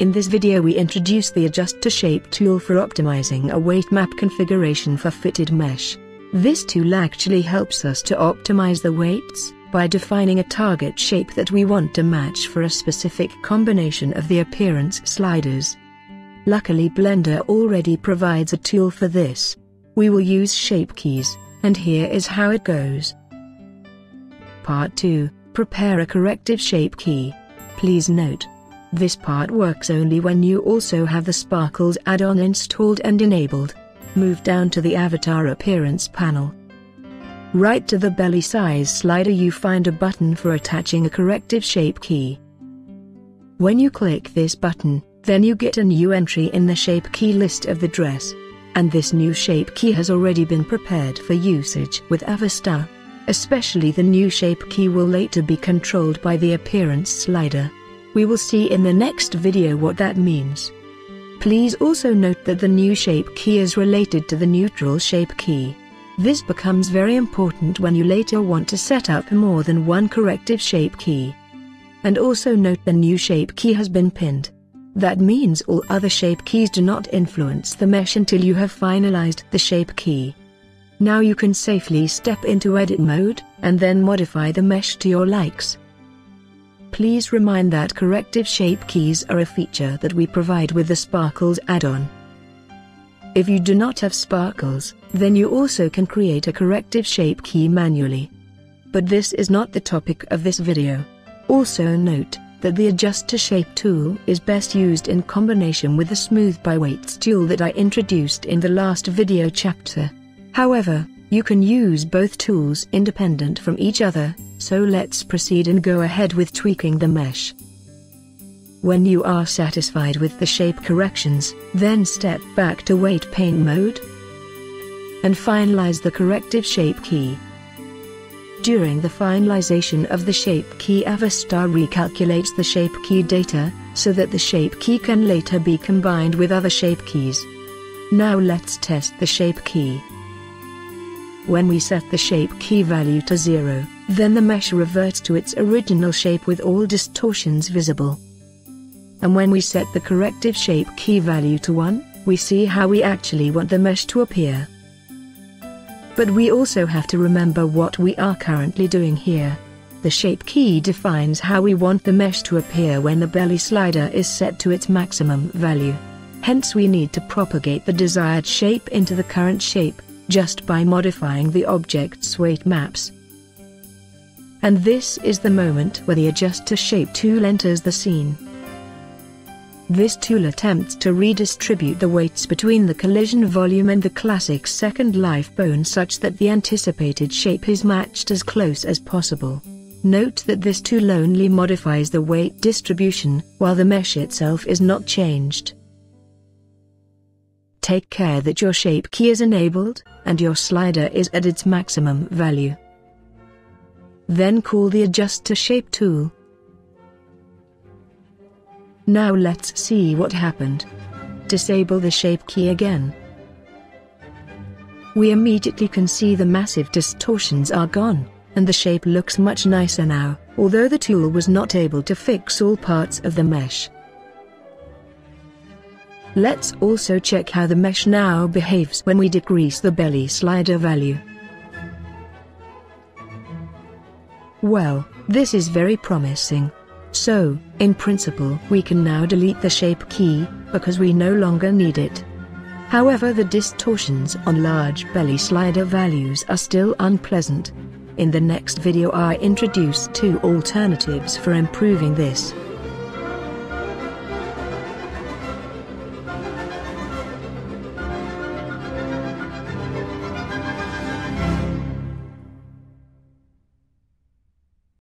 In this video we introduce the Adjust to Shape tool for optimizing a weight map configuration for fitted mesh. This tool actually helps us to optimize the weights, by defining a target shape that we want to match for a specific combination of the appearance sliders. Luckily Blender already provides a tool for this. We will use Shape Keys, and here is how it goes. Part 2. Prepare a Corrective Shape Key. Please note, this part works only when you also have the Sparkles add-on installed and enabled. Move down to the Avatar Appearance panel. Right to the Belly Size slider you find a button for attaching a Corrective Shape Key. When you click this button, then you get a new entry in the Shape Key list of the dress. And this new Shape Key has already been prepared for usage with Avastar. Especially the new Shape Key will later be controlled by the Appearance slider. We will see in the next video what that means. Please also note that the new Shape Key is related to the Neutral Shape Key. This becomes very important when you later want to set up more than one Corrective Shape Key. And also note the new Shape Key has been pinned. That means all other Shape Keys do not influence the mesh until you have finalized the Shape Key. Now you can safely step into edit mode, and then modify the mesh to your likes. Please remind that Corrective Shape Keys are a feature that we provide with the Sparkles add-on. If you do not have Sparkles, then you also can create a Corrective Shape Key manually. But this is not the topic of this video. Also note that the Adjust to Shape tool is best used in combination with the Smooth by Weights tool that I introduced in the last video chapter. However, you can use both tools independent from each other, so let's proceed and go ahead with tweaking the mesh. When you are satisfied with the shape corrections, then step back to weight paint mode and finalize the Corrective Shape Key. During the finalization of the Shape Key, Avastar recalculates the Shape Key data, so that the Shape Key can later be combined with other Shape Keys. Now let's test the Shape Key. When we set the Shape Key value to 0, then the mesh reverts to its original shape with all distortions visible. And when we set the Corrective Shape Key value to 1, we see how we actually want the mesh to appear. But we also have to remember what we are currently doing here. The Shape Key defines how we want the mesh to appear when the belly slider is set to its maximum value. Hence we need to propagate the desired shape into the current shape, just by modifying the object's weight maps. And this is the moment where the Adjust to Shape tool enters the scene. This tool attempts to redistribute the weights between the collision volume and the classic second life bone such that the anticipated shape is matched as close as possible. Note that this tool only modifies the weight distribution, while the mesh itself is not changed. Take care that your Shape Key is enabled, and your slider is at its maximum value. Then call the Adjust to Shape tool. Now let's see what happened. Disable the Shape Key again. We immediately can see the massive distortions are gone, and the shape looks much nicer now, although the tool was not able to fix all parts of the mesh. Let's also check how the mesh now behaves when we decrease the belly slider value. Well, this is very promising. So, in principle, we can now delete the Shape Key, because we no longer need it. However, the distortions on large belly slider values are still unpleasant. In the next video I introduce two alternatives for improving this.